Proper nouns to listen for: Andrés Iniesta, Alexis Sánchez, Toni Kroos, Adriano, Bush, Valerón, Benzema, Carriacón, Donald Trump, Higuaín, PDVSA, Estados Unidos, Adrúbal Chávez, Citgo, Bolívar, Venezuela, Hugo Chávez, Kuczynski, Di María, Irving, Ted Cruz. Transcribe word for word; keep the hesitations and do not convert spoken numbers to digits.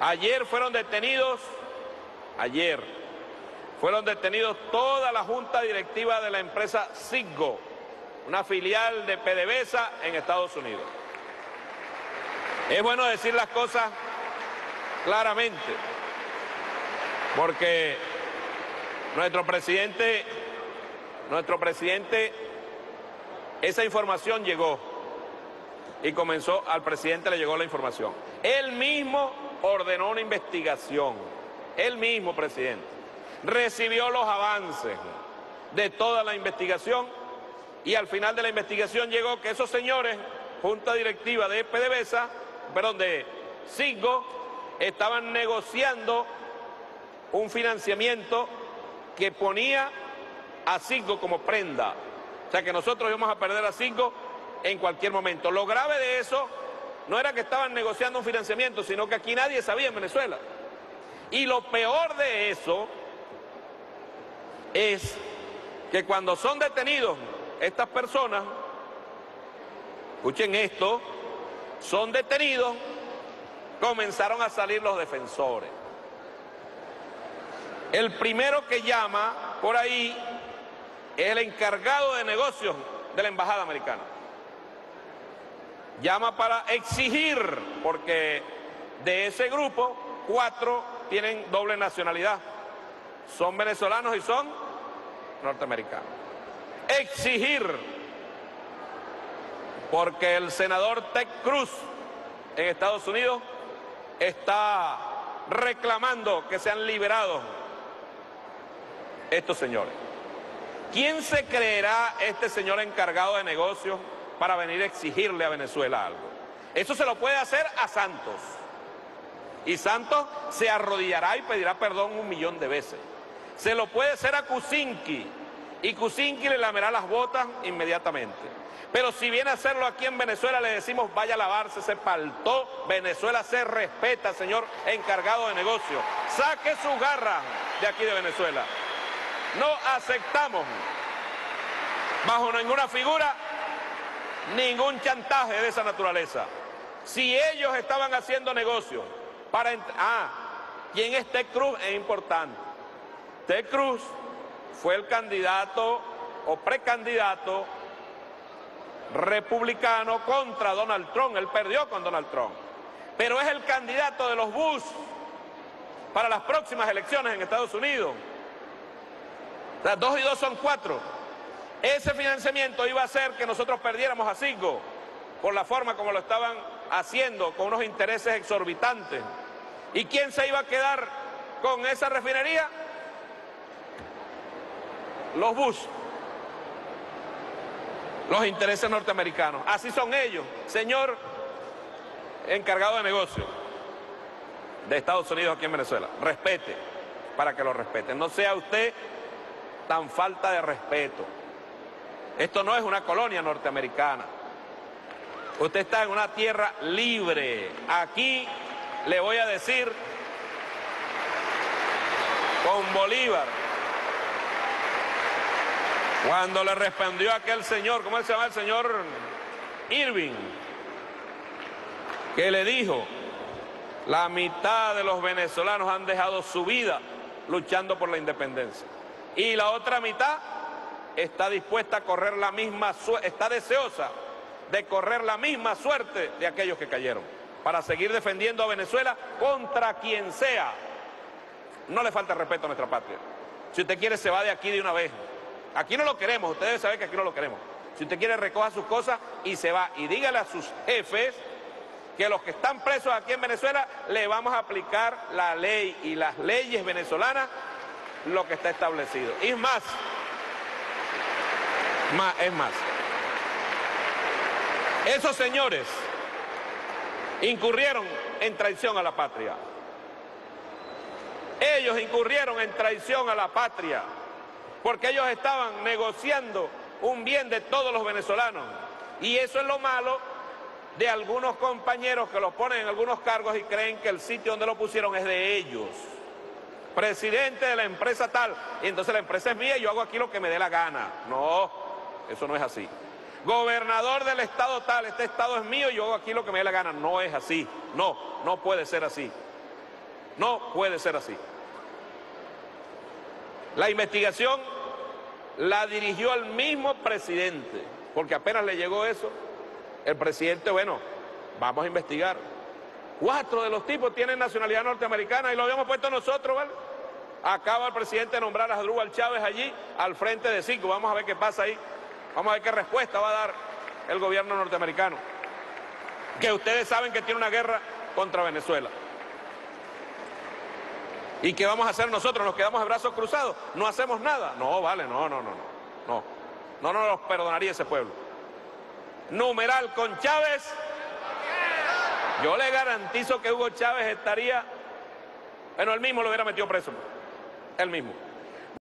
Ayer fueron detenidos, ayer fueron detenidos toda la junta directiva de la empresa Citgo, una filial de P D V S A en Estados Unidos. Es bueno decir las cosas claramente, porque nuestro presidente, nuestro presidente, esa información llegó y comenzó, al presidente le llegó la información. Él mismo ordenó una investigación, él mismo, presidente, recibió los avances de toda la investigación y al final de la investigación llegó que esos señores, junta directiva de P D V S A, perdón, de Citgo, estaban negociando un financiamiento que ponía a Citgo como prenda. O sea que nosotros íbamos a perder a Citgo en cualquier momento. Lo grave de eso no era que estaban negociando un financiamiento, sino que aquí nadie sabía en Venezuela. Y lo peor de eso es que cuando son detenidos estas personas, escuchen esto, son detenidos, comenzaron a salir los defensores. El primero que llama por ahí es el encargado de negocios de la embajada americana. Llama para exigir, porque de ese grupo, cuatro tienen doble nacionalidad. Son venezolanos y son norteamericanos. Exigir, porque el senador Ted Cruz en Estados Unidos está reclamando que sean liberados estos señores. ¿Quién se creerá este señor encargado de negocios para venir a exigirle a Venezuela algo? Eso se lo puede hacer a Santos. Y Santos se arrodillará y pedirá perdón un millón de veces. Se lo puede hacer a Kuczynski. Y Kuczynski le lamerá las botas inmediatamente. Pero si viene a hacerlo aquí en Venezuela, le decimos, vaya a lavarse, se paltó. Venezuela se respeta, señor encargado de negocio. Saque sus garras de aquí de Venezuela. No aceptamos, bajo ninguna figura, ningún chantaje de esa naturaleza. Si ellos estaban haciendo negocios para... Ah, ¿quién es Ted Cruz? Es importante. Ted Cruz fue el candidato o precandidato republicano contra Donald Trump. Él perdió con Donald Trump. Pero es el candidato de los Bush para las próximas elecciones en Estados Unidos. O sea, dos y dos son cuatro. Ese financiamiento iba a hacer que nosotros perdiéramos a Citgo por la forma como lo estaban haciendo, con unos intereses exorbitantes. ¿Y quién se iba a quedar con esa refinería? Los Bush, los intereses norteamericanos. Así son ellos, señor encargado de negocio de Estados Unidos aquí en Venezuela. Respete, para que lo respeten. No sea usted tan falta de respeto. Esto no es una colonia norteamericana. Usted está en una tierra libre. Aquí le voy a decir con Bolívar, cuando le respondió aquel señor, ¿cómo se llama el señor? Irving, que le dijo, la mitad de los venezolanos han dejado su vida luchando por la independencia. Y la otra mitad está dispuesta a correr la misma suerte, está deseosa de correr la misma suerte de aquellos que cayeron, para seguir defendiendo a Venezuela contra quien sea. No le falta respeto a nuestra patria. Si usted quiere, se va de aquí de una vez. Aquí no lo queremos, usted debe saber que aquí no lo queremos. Si usted quiere, recoja sus cosas y se va. Y dígale a sus jefes que los que están presos aquí en Venezuela le vamos a aplicar la ley y las leyes venezolanas, lo que está establecido. Y es más, más, es más, esos señores incurrieron en traición a la patria. Ellos incurrieron en traición a la patria porque ellos estaban negociando un bien de todos los venezolanos. Y eso es lo malo de algunos compañeros que los ponen en algunos cargos y creen que el sitio donde lo pusieron es de ellos. Presidente de la empresa tal, y entonces la empresa es mía y yo hago aquí lo que me dé la gana. No, eso no es así. Gobernador del estado tal, este estado es mío y yo hago aquí lo que me dé la gana. No es así, no, no puede ser así. No puede ser así. La investigación la dirigió al mismo presidente, porque apenas le llegó eso, el presidente, bueno, vamos a investigar. Cuatro de los tipos tienen nacionalidad norteamericana y lo habíamos puesto nosotros, ¿vale? Acaba el presidente de nombrar a Adrúbal Chávez allí, al frente de Citgo. Vamos a ver qué pasa ahí, vamos a ver qué respuesta va a dar el gobierno norteamericano, que ustedes saben que tiene una guerra contra Venezuela. ¿Y qué vamos a hacer nosotros? ¿Nos quedamos de brazos cruzados? ¿No hacemos nada? No, vale, no, no, no, no, no, no nos perdonaría ese pueblo. Numeral con Chávez. Yo le garantizo que Hugo Chávez estaría, bueno, él mismo lo hubiera metido preso, él mismo.